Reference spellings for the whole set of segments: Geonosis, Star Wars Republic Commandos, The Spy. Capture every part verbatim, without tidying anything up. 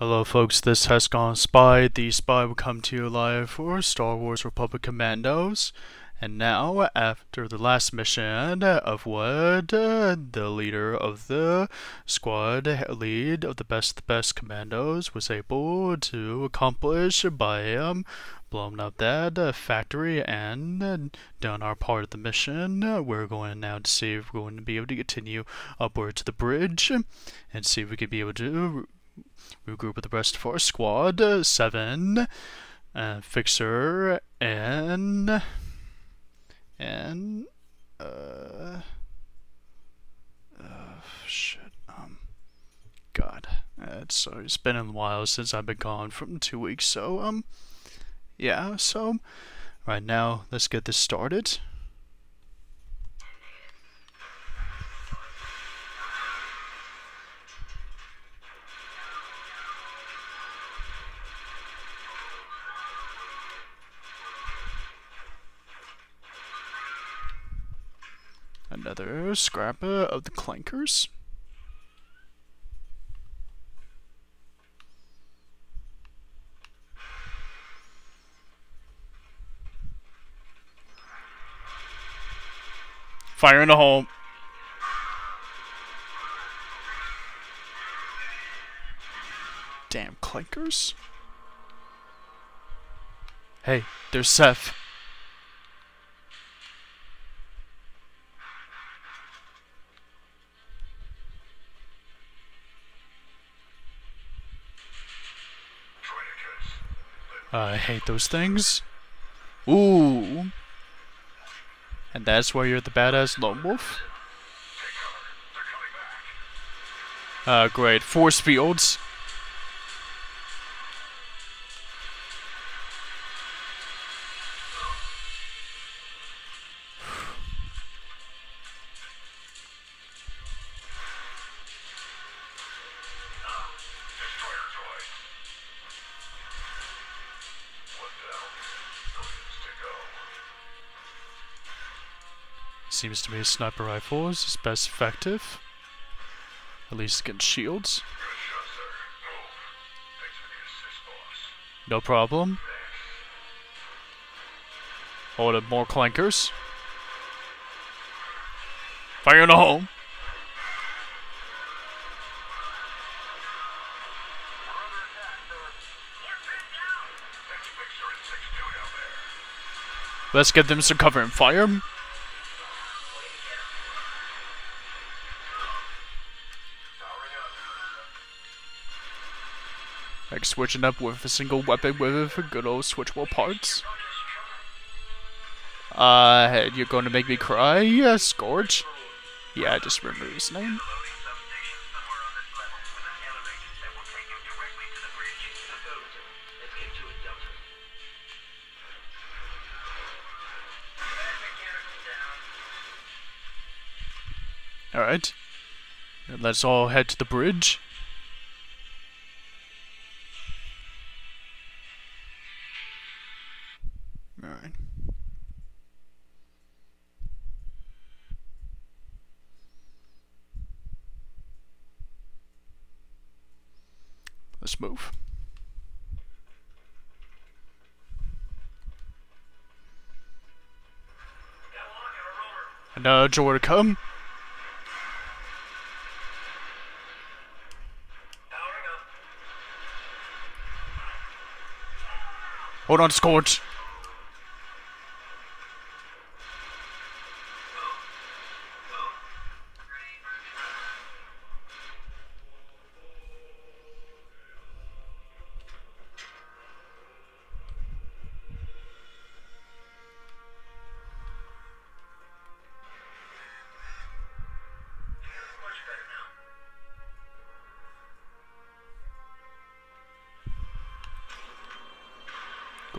Hello folks, this has gone Spy. The Spy will come to you live for Star Wars Republic Commandos. And now, after the last mission of what uh, the leader of the squad, lead of the best the best commandos, was able to accomplish by um, blowing up that uh, factory and uh, done our part of the mission, uh, we're going now to see if we're going to be able to continue upward to the bridge and see if we can be able to regroup with the rest of our squad, uh, seven, uh, Fixer, and, and, uh, oh, shit, um, god, it's, uh, it's been a while since I've been gone from two weeks, so, um, yeah, so, right now, let's get this started. Another scrapper of the clankers. Fire in the hole. Damn clankers. Hey, there's Seth. I hate those things. Ooh. And that's why you're the badass lone wolf? Uh, great. Force fields. Seems to me a sniper rifle is best effective, at least against shields. No problem. Hold up, more clankers. Fire in the hole. Let's give them some cover and fire. Like switching up with a single weapon with good old switchable parts. Uh, you're going to make me cry? Yeah, Scourge. Yeah, I just remember his name. Alright. Let's all head to the bridge. Let's move. Another Jordan come. Hold on, Scorch.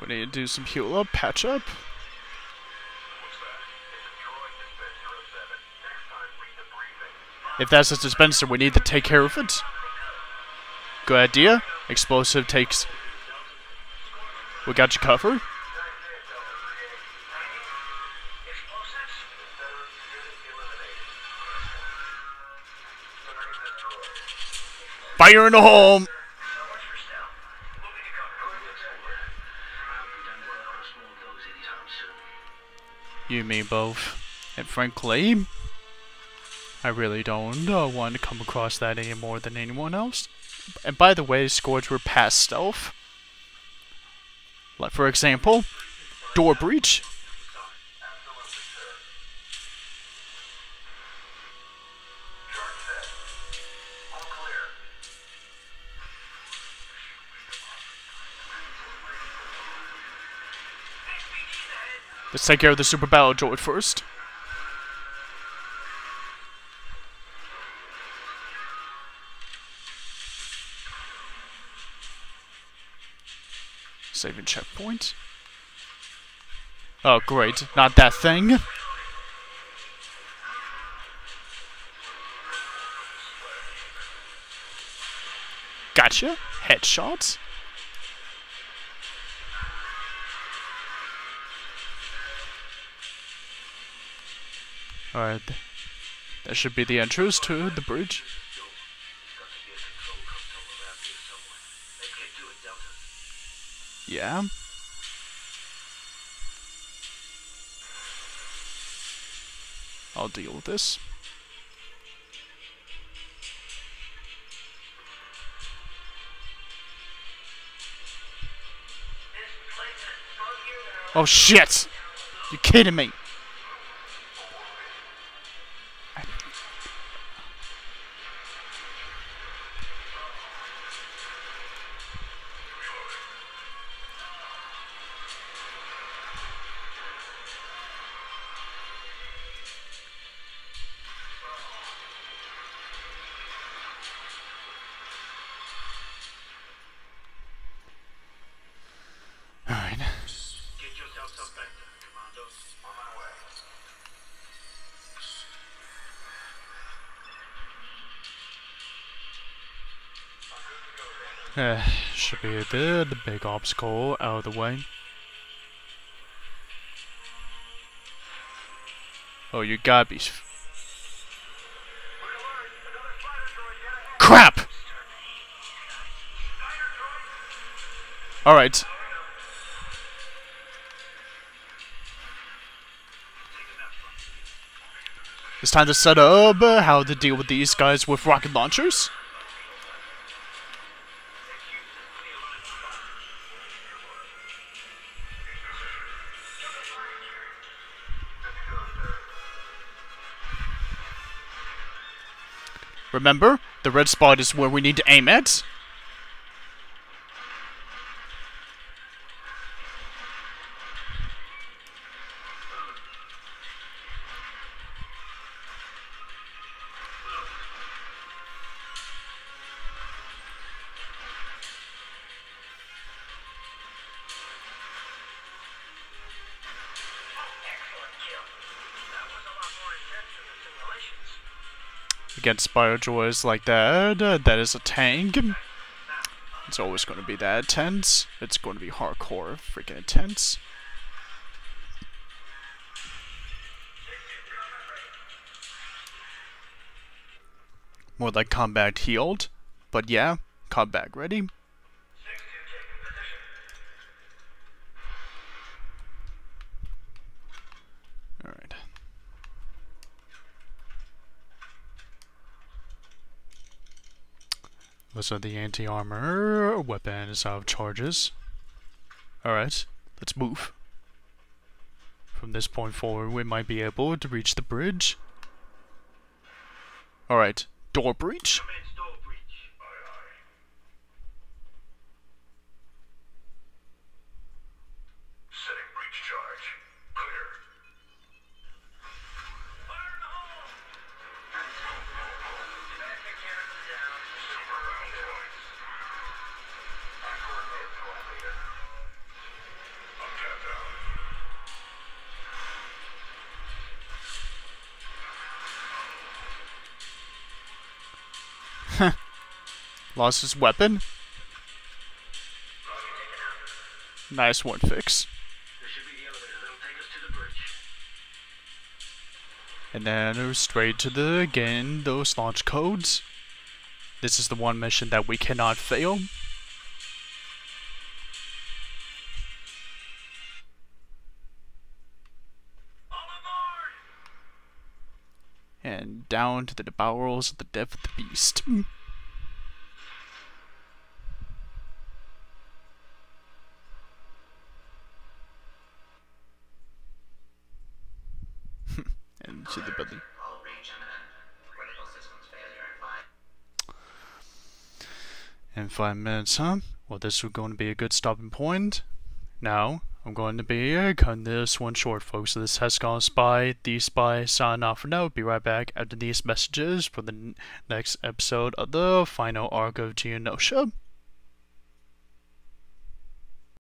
We need to do some heal up, patch up. If that's a dispenser, we need to take care of it. Good idea. Explosive takes. We got you covered. Fire in the hole! You, me, both. And frankly, I really don't uh, want to come across that any more than anyone else. And by the way, scores were past stealth. Like, for example, door breach. Let's take care of the super battle droid first. Saving checkpoint. Oh great, not that thing. Gotcha, headshots. Alright, that should be the entrance to the bridge. Yeah. I'll deal with this. Oh shit! You're kidding me! Uh, should be the, the big obstacle out of the way. Oh, you gotta be. Crap! Alright. It's time to set up uh, how to deal with these guys with rocket launchers. Remember, the red spot is where we need to aim at. Against bio droids like that, uh, that is a tank. It's always going to be that intense. It's going to be hardcore, freaking intense. More like combat healed, but yeah, combat ready. Those are the anti-armor weapons of charges. Alright, let's move. From this point forward, we might be able to reach the bridge. Alright, door breach. Lost his weapon. Nice one fix. And then straight to the again those launch codes. This is the one mission that we cannot fail. Oh, down to the bowels of the depth of the beast. And to the belly. In five minutes, huh? Well, this is going to be a good stopping point. Now, I'm going to be cutting this one short, folks. So this has gone Spy, the Spy, sign off for now. Be right back after these messages for the next episode of the final arc of Geonosis.